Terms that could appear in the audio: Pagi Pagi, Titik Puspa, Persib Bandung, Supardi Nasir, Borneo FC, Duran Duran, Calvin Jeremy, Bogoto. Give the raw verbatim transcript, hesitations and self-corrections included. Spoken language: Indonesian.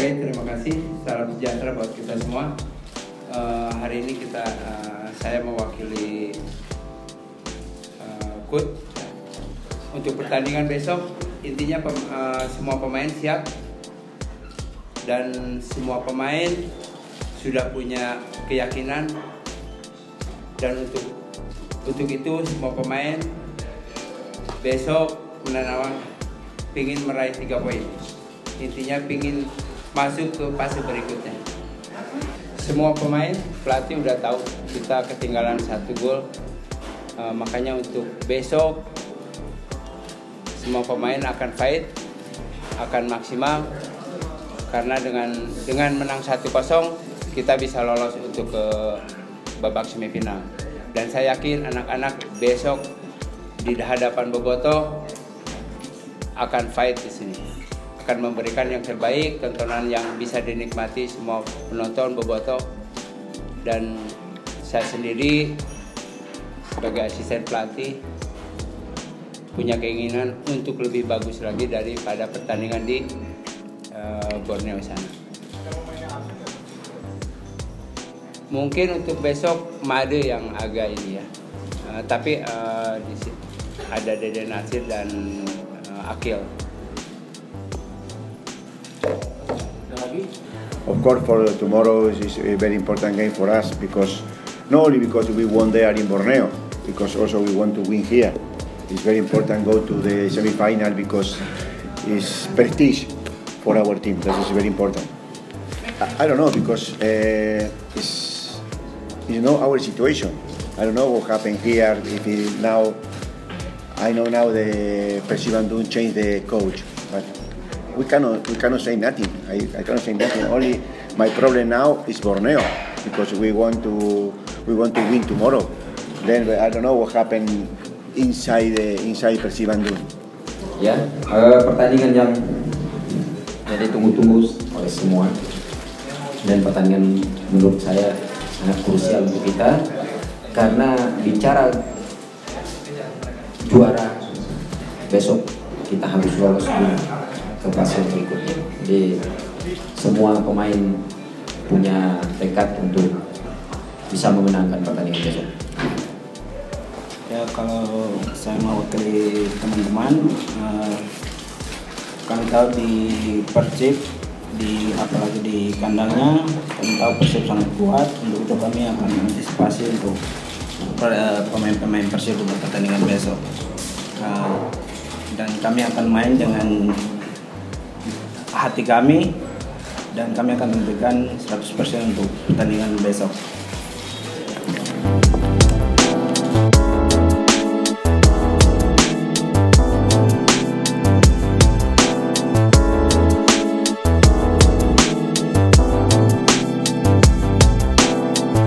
Oke, terima kasih. Salam sejahtera buat kita semua. Uh, hari ini kita, uh, saya mewakili uh, Kut untuk pertandingan besok. Intinya pem, uh, semua pemain siap dan semua pemain sudah punya keyakinan, dan untuk untuk itu semua pemain besok menanam pingin meraih tiga poin. Intinya pingin masuk ke fase berikutnya. Semua pemain, pelatih udah tahu kita ketinggalan satu gol, e, makanya untuk besok semua pemain akan fight, akan maksimal, karena dengan dengan menang satu kosong kita bisa lolos untuk ke babak semifinal. Dan saya yakin anak-anak besok di hadapan Bogoto akan fight di sini. Akan memberikan yang terbaik, tontonan yang bisa dinikmati semua penonton Bogoto. Dan saya sendiri sebagai asisten pelatih punya keinginan untuk lebih bagus lagi daripada pertandingan di uh, Borneo sana. Mungkin untuk besok Made yang agak ini ya, uh, tapi uh, di sini ada Dede Nasir dan uh, Akil. Of course, for tomorrow is a very important game for us, because not only because we won there in Borneo, because also we want to win here. It's very important to go to the semi-final because it's prestige for our team. That is very important. I, I don't know, because uh, it's, you know, our situation. I don't know what happened here. If it now, I know now the Persib Bandung changed the coach, but we cannot, we cannot say nothing. I, I cannot say nothing. Only my problem now is Borneo, because we want to, we want to win tomorrow. Then I don't know what happened inside the, inside Persib Bandung. Ya, uh, pertandingan yang yang ditunggu-tunggu oleh semua, dan pertandingan menurut saya sangat krusial untuk kita, karena bicara juara besok kita harus lolos dulu ke fase berikutnya. Jadi semua pemain punya tekad untuk bisa memenangkan pertandingan besok. Ya, kalau saya mewakili teman-teman, eh, kami tahu di Persib, di apalagi di kandangnya, kami tahu Persib sangat kuat. Untuk itu kami akan antisipasi untuk pemain-pemain Persib untuk pertandingan besok. Nah, dan kami akan main dengan hati kami, dan kami akan memberikan seratus persen untuk pertandingan besok.